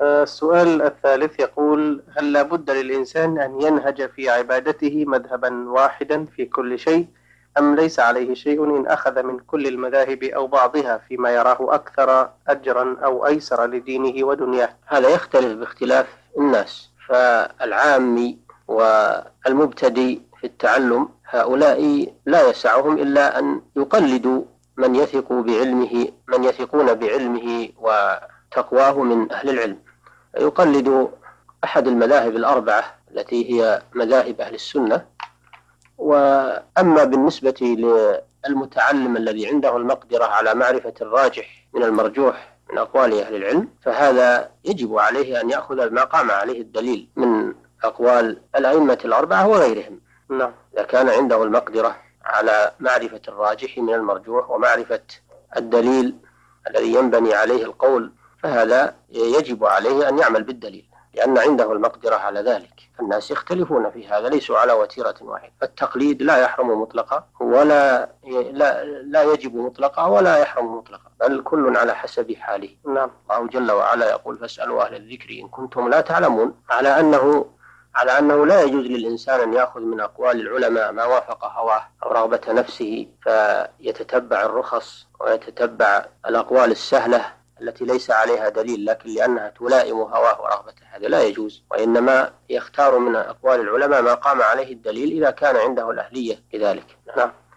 السؤال الثالث يقول: هل لا بد للإنسان أن ينهج في عبادته مذهبا واحدا في كل شيء، أم ليس عليه شيء إن أخذ من كل المذاهب أو بعضها فيما يراه أكثر أجرا أو أيسر لدينه ودنياه؟ هذا يختلف باختلاف الناس، فالعامي والمبتدئ في التعلم هؤلاء لا يسعهم إلا أن يقلدوا من يثق بعلمه، من يثقون بعلمه وتقواه من أهل العلم، يقلد أحد المذاهب الأربعة التي هي مذاهب أهل السنة. وأما بالنسبة للمتعلم الذي عنده المقدرة على معرفة الراجح من المرجوح من أقوال أهل العلم، فهذا يجب عليه أن يأخذ ما قام عليه الدليل من أقوال الأئمة الأربعة وغيرهم. نعم. إذا كان عنده المقدرة على معرفة الراجح من المرجوح ومعرفة الدليل الذي ينبني عليه القول، فهذا يجب عليه أن يعمل بالدليل لأن عنده المقدرة على ذلك. الناس يختلفون في هذا، ليسوا على وتيرة واحدة، فالتقليد لا يحرم مطلقا ولا لا يجب مطلقا ولا يحرم مطلقا، بل كل على حسب حاله. نعم. الله جل وعلا يقول: فاسألوا أهل الذكر إن كنتم لا تعلمون، على أنه لا يجوز للإنسان أن يأخذ من أقوال العلماء ما وافق هواه أو رغبة نفسه، فيتتبع الرخص ويتتبع الأقوال السهلة التي ليس عليها دليل لكن لأنها تلائم هواه ورغبته، هذا لا يجوز. وإنما يختار من أقوال العلماء ما قام عليه الدليل إذا كان عنده الأهلية لذلك. نعم.